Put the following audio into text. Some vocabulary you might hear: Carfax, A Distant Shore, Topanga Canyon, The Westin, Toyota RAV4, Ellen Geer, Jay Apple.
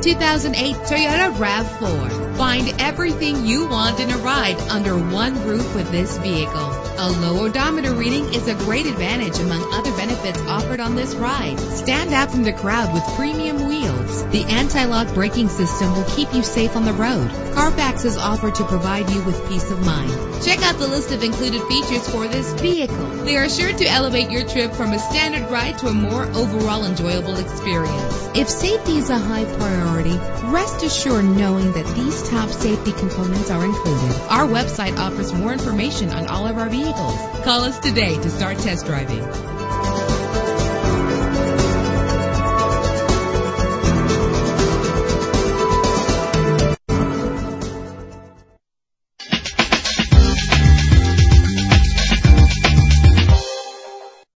2008 Toyota RAV4. Find everything you want in a ride under one roof with this vehicle. A low odometer reading is a great advantage among other benefits offered on this ride. Stand out from the crowd with premium wheels. The anti-lock braking system will keep you safe on the road. Carfax is offered to provide you with peace of mind. Check out the list of included features for this vehicle. They are sure to elevate your trip from a standard ride to a more overall enjoyable experience. If safety is a high priority, rest assured knowing that these top safety components are included. Our website offers more information on all of our vehicles. Call us today to start test driving.